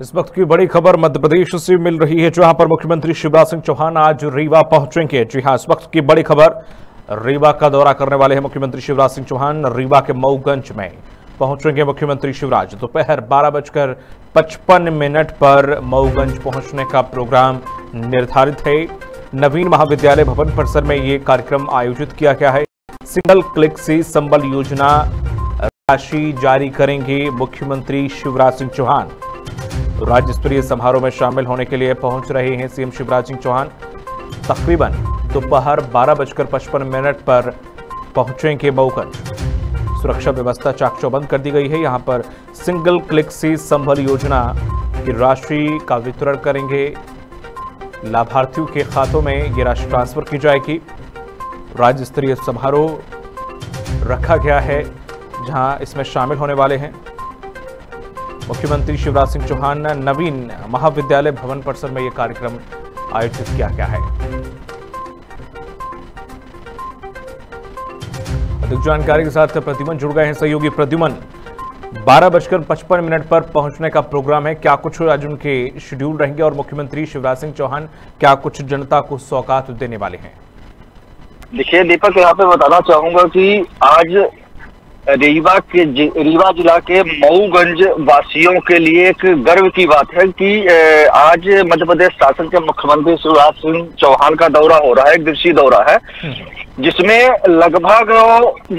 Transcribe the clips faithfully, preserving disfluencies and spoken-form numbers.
इस वक्त की बड़ी खबर मध्य प्रदेश से मिल रही है, जहां पर मुख्यमंत्री शिवराज सिंह चौहान आज रीवा पहुंचेंगे। जी हां, इस वक्त की बड़ी खबर, रीवा का दौरा करने वाले हैं मुख्यमंत्री शिवराज सिंह चौहान। रीवा के मऊगंज में पहुंचेंगे मुख्यमंत्री शिवराज। दोपहर बारह बजकर पचपन मिनट पर मऊगंज पहुंचने का प्रोग्राम निर्धारित है। नवीन महाविद्यालय भवन परिसर में ये कार्यक्रम आयोजित किया गया है। सिंगल क्लिक से संबल योजना राशि जारी करेंगे मुख्यमंत्री शिवराज सिंह चौहान। राज्य स्तरीय समारोह में शामिल होने के लिए पहुंच रहे हैं सीएम शिवराज सिंह चौहान। तकरीबन दोपहर बारह बजकर पचपन मिनट पर पहुंचेंगे मऊगंज। सुरक्षा व्यवस्था चाकचौबंद कर दी गई है। यहां पर सिंगल क्लिक से संबल योजना की राशि का वितरण करेंगे। लाभार्थियों के खातों में ये राशि ट्रांसफर की जाएगी। राज्य स्तरीय समारोह रखा गया है, जहां इसमें शामिल होने वाले हैं मुख्यमंत्री शिवराज सिंह चौहान। नवीन महाविद्यालय भवन परिसर में यह कार्यक्रम आयोजित किया गया है। अधिक जानकारी के साथ प्रद्युमन जुड़ गए हैं, सहयोगी प्रद्युमन। बारह बजकर पचपन मिनट पर पहुंचने का प्रोग्राम है, क्या कुछ आज उनके शेड्यूल रहेंगे और मुख्यमंत्री शिवराज सिंह चौहान क्या कुछ जनता को सौगात देने वाले हैं? देखिए दीपक, यहाँ पे बताना चाहूंगा कि आज रीवा के रीवा जिला के मऊगंज वासियों के लिए एक गर्व की बात है कि आज मध्य प्रदेश शासन के मुख्यमंत्री शिवराज सिंह चौहान का दौरा हो रहा है। एक दिवसीय दौरा है जिसमें लगभग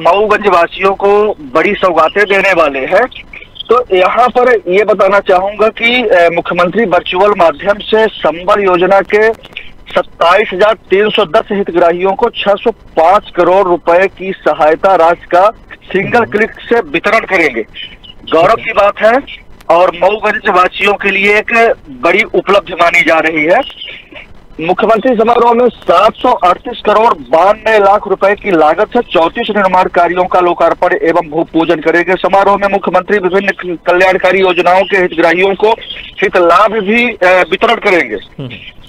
मऊगंज वासियों को बड़ी सौगातें देने वाले हैं। तो यहाँ पर ये बताना चाहूंगा कि मुख्यमंत्री वर्चुअल माध्यम से संबल योजना के सत्ताईस हजार तीन सौ दस हितग्राहियों को छह सौ पांच करोड़ रुपए की सहायता राशि का सिंगल क्लिक से वितरण करेंगे। गौरव की बात है और मऊगंज वासियों के लिए एक बड़ी उपलब्धि मानी जा रही है। मुख्यमंत्री समारोह में सात सौ अड़तीस करोड़ बानवे लाख रुपए की लागत से चौंतीस निर्माण कार्यों का लोकार्पण एवं भूमि पूजन करेंगे। समारोह में मुख्यमंत्री विभिन्न कल्याणकारी योजनाओं के हितग्राहियों को हित लाभ भी वितरण करेंगे।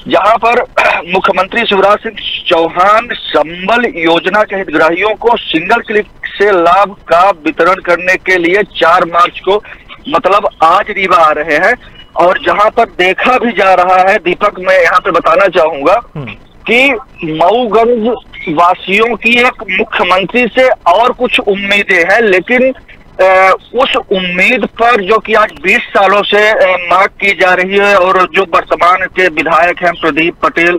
यहाँ पर मुख्यमंत्री शिवराज सिंह चौहान संबल योजना के हितग्राहियों को सिंगल क्लिक से लाभ का वितरण करने के लिए चार मार्च को, मतलब आज, रीवा आ रहे हैं। और जहां पर देखा भी जा रहा है दीपक, मैं यहां पे बताना चाहूंगा कि मऊगंज वासियों की एक मुख्यमंत्री से और कुछ उम्मीदें हैं, लेकिन उस उम्मीद पर जो कि आज बीस सालों से मांग की जा रही है और जो वर्तमान के विधायक हैं प्रदीप पटेल,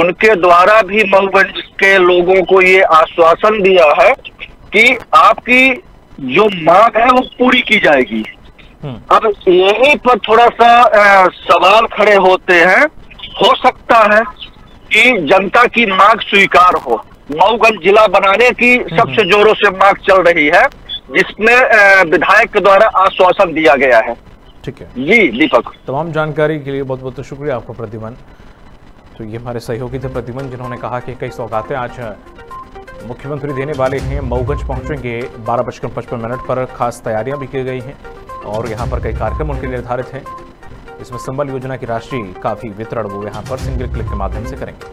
उनके द्वारा भी मऊगंज के लोगों को ये आश्वासन दिया है कि आपकी जो मांग है वो पूरी की जाएगी। अब यहीं पर थोड़ा सा आ, सवाल खड़े होते हैं। हो सकता है कि जनता की मांग स्वीकार हो। मऊगंज जिला बनाने की सबसे जोरों से मांग चल रही है, जिसमें विधायक के द्वारा आश्वासन दिया गया है। ठीक है जी दीपक, तमाम जानकारी के लिए बहुत बहुत शुक्रिया आपको प्रद्युमन। तो ये हमारे सहयोगी थे प्रद्युमन, जिन्होंने कहा कि कई सौगातें आज मुख्यमंत्री देने वाले हैं। मऊगंज पहुंचेंगे बारह बजकर पचपन मिनट पर। खास तैयारियां भी की गई हैं और यहाँ पर कई कार्यक्रम उनके निर्धारित हैं। इसमें संबल योजना की राशि का भी वितरण वो यहाँ पर सिंगल क्लिक के माध्यम से करेंगे।